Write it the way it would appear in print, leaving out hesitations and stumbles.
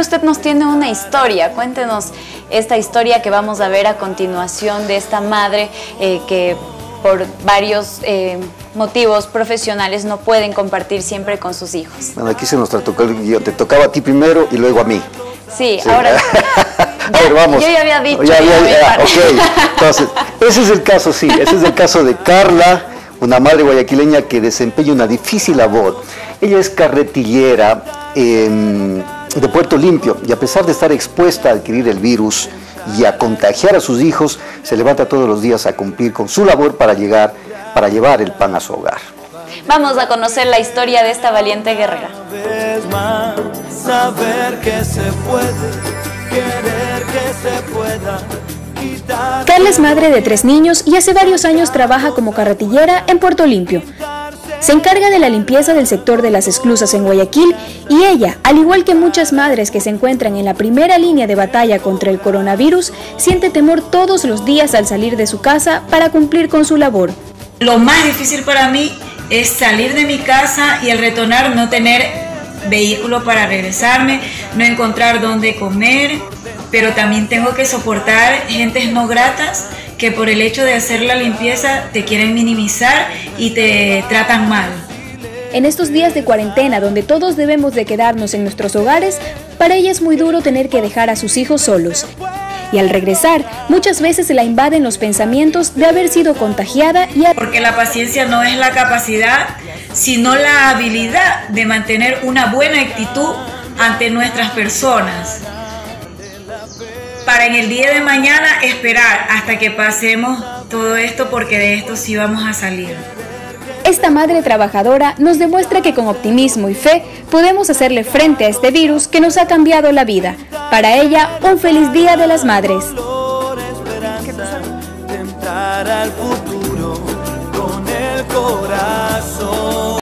Usted nos tiene una historia, cuéntenos esta historia que vamos a ver a continuación de esta madre que por varios motivos profesionales no pueden compartir siempre con sus hijos. Bueno, aquí se nos tocó el guión, te tocaba a ti primero y luego a mí. Sí, sí. Ahora... A ver, vamos. Yo ya había dicho. Okay. Entonces, ese es el caso, sí, ese es el caso de Carla, una madre guayaquileña que desempeña una difícil labor. Ella es carretillera de Puerto Limpio y a pesar de estar expuesta a adquirir el virus y a contagiar a sus hijos, se levanta todos los días a cumplir con su labor para llevar el pan a su hogar. Vamos a conocer la historia de esta valiente guerrera. Saber que se puede, querer que se pueda. Carla es madre de 3 niños y hace varios años trabaja como carretillera en Puerto Limpio. Se encarga de la limpieza del sector de las esclusas en Guayaquil y ella, al igual que muchas madres que se encuentran en la primera línea de batalla contra el coronavirus, siente temor todos los días al salir de su casa para cumplir con su labor. Lo más difícil para mí es salir de mi casa y al retornar no tener vehículo para regresarme, no encontrar dónde comer, pero también tengo que soportar gentes no gratas que por el hecho de hacer la limpieza te quieren minimizar y te tratan mal. En estos días de cuarentena donde todos debemos de quedarnos en nuestros hogares, para ella es muy duro tener que dejar a sus hijos solos. Y al regresar, muchas veces la invaden los pensamientos de haber sido contagiada y... Porque la paciencia no es la capacidad, sino la habilidad de mantener una buena actitud ante nuestras personas. Para en el día de mañana esperar hasta que pasemos todo esto, porque de esto sí vamos a salir. Esta madre trabajadora nos demuestra que con optimismo y fe podemos hacerle frente a este virus que nos ha cambiado la vida. Para ella, un feliz Día de las Madres.